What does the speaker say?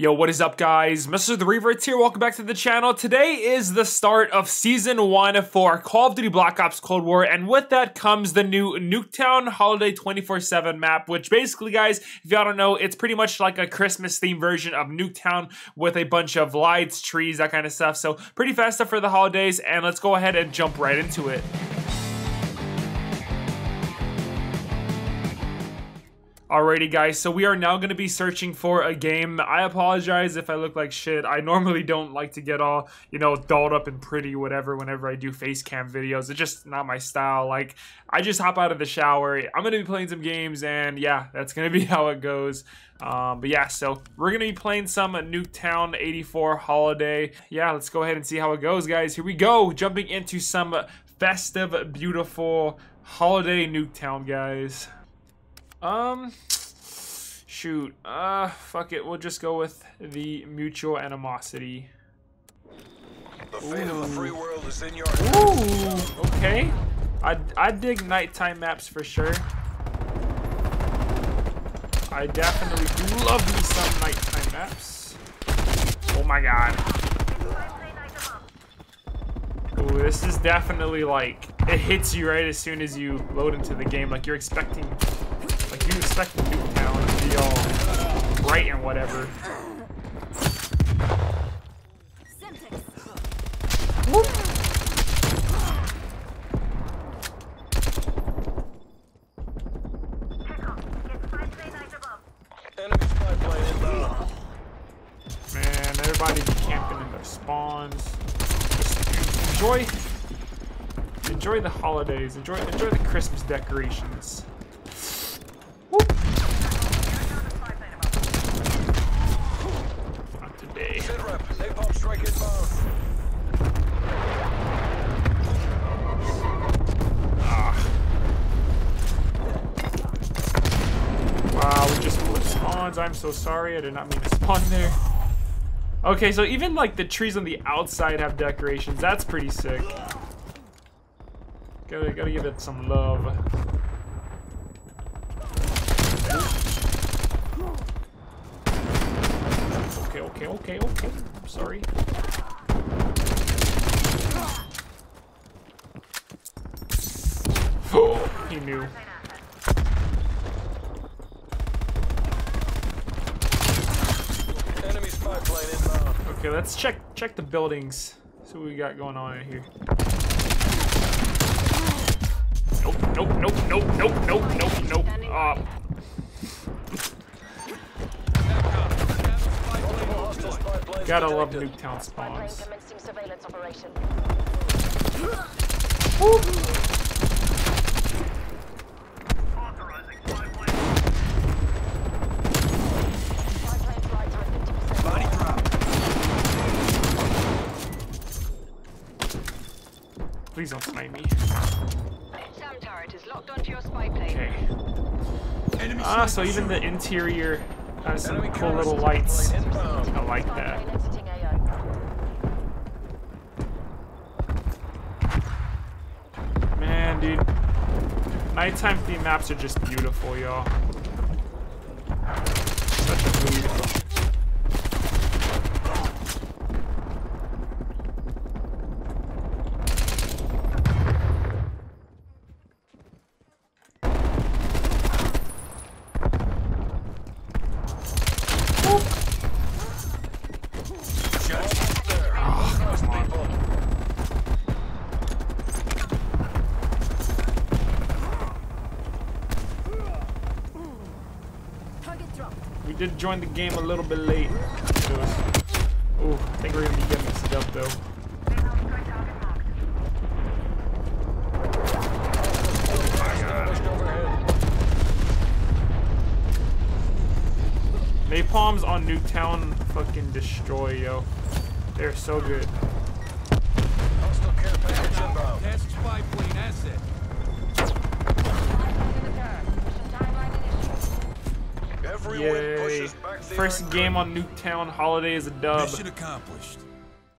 Yo, what is up guys? MrTheRevertz here, welcome back to the channel. Today is the start of Season 1 for Call of Duty Black Ops Cold War, and with that comes the new Nuketown Holiday 24/7 map, which basically, guys, if y'all don't know, it's pretty much like a Christmas-themed version of Nuketown with a bunch of lights, trees, that kind of stuff. So, pretty fast stuff for the holidays, and let's go ahead and jump right into it. Alrighty guys, so we are now going to be searching for a game. I apologize if I look like shit. I normally don't like to get all, you know, dolled up and pretty whatever whenever I do face cam videos. It's just not my style. Like, I just hop out of the shower. I'm going to be playing some games and yeah, that's going to be how it goes. But yeah, so we're going to be playing some Nuketown 84 Holiday. Yeah, let's go ahead and see how it goes, guys. Here we go, jumping into some festive, beautiful holiday Nuketown, guys. Shoot. Fuck it. We'll just go with the mutual animosity. The fate of the free world is in your hands. Ooh, okay. I dig nighttime maps for sure. I definitely do love me some nighttime maps. Oh my god. Ooh, this is definitely like, it hits you right as soon as you load into the game. Like, you're expecting... you expect the Nuketown to be all bright and whatever. Whoop. Man, everybody be camping in their spawns. Just enjoy the holidays. Enjoy the Christmas decorations. I'm so sorry, I did not mean to spawn there. Okay, so even like the trees on the outside have decorations. That's pretty sick. Gotta give it some love. Okay. I'm sorry. Oh, he knew. Okay, let's check the buildings. See what we got going on in here. Nope. Gotta love Nuketown spawns. Woo! Please don't snipe me. Okay. So even the interior has some cool little lights. I like that. Man, dude. Nighttime theme maps are just beautiful, y'all. Such a beautiful. We did join the game a little bit late. Ooh, I think we're gonna be getting mixed up though. Oh my god. Napalms on Nuketown fucking destroy, yo. They're so good. Hostile care package inbound. Test spy plane asset. Yay. First game on Nuketown Holiday is a dub. Mission accomplished.